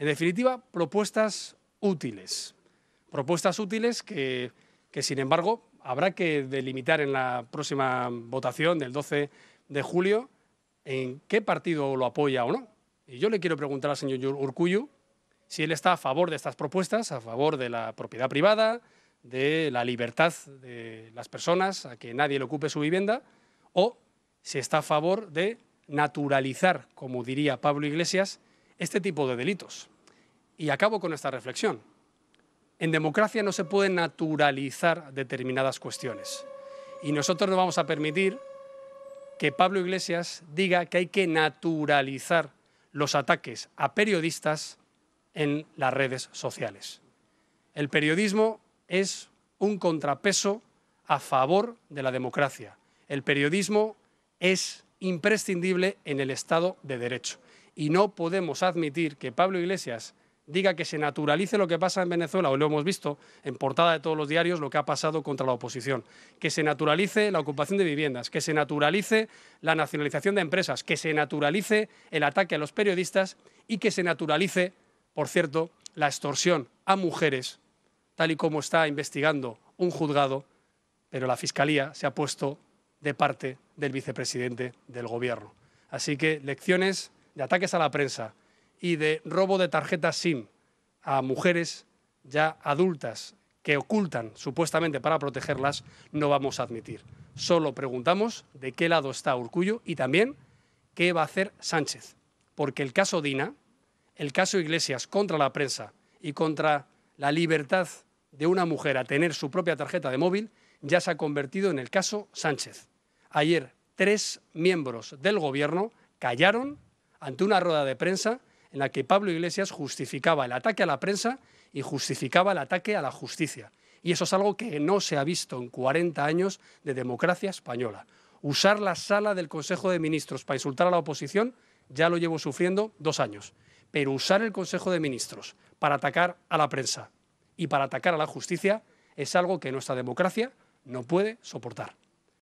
En definitiva, propuestas útiles que sin embargo, habrá que delimitar en la próxima votación del 12 de julio en qué partido lo apoya o no. Y yo le quiero preguntar al señor Urkullo si él está a favor de estas propuestas, a favor de la propiedad privada, de la libertad de las personas, a que nadie le ocupe su vivienda, o si está a favor de naturalizar, como diría Pablo Iglesias, este tipo de delitos. Y acabo con esta reflexión. En democracia no se puede naturalizar determinadas cuestiones. Y nosotros no vamos a permitir que Pablo Iglesias diga que hay que naturalizar los ataques a periodistas en las redes sociales. El periodismo es un contrapeso a favor de la democracia. El periodismo es imprescindible en el Estado de Derecho. Y no podemos admitir que Pablo Iglesias diga que se naturalice lo que pasa en Venezuela, o lo hemos visto en portada de todos los diarios, lo que ha pasado contra la oposición, que se naturalice la ocupación de viviendas, que se naturalice la nacionalización de empresas, que se naturalice el ataque a los periodistas y que se naturalice, por cierto, la extorsión a mujeres, tal y como está investigando un juzgado, pero la Fiscalía se ha puesto de parte del vicepresidente del Gobierno. Así que lecciones de ataques a la prensa y de robo de tarjetas SIM a mujeres ya adultas que ocultan supuestamente para protegerlas, no vamos a admitir. Solo preguntamos de qué lado está Urkullo y también qué va a hacer Sánchez. Porque el caso Dina, el caso Iglesias contra la prensa y contra la libertad de una mujer a tener su propia tarjeta de móvil, ya se ha convertido en el caso Sánchez. Ayer, 3 miembros del Gobierno callaron ante una rueda de prensa en la que Pablo Iglesias justificaba el ataque a la prensa y justificaba el ataque a la justicia. Y eso es algo que no se ha visto en 40 años de democracia española. Usar la sala del Consejo de Ministros para insultar a la oposición ya lo llevo sufriendo 2 años. Pero usar el Consejo de Ministros para atacar a la prensa y para atacar a la justicia es algo que nuestra democracia no puede soportar.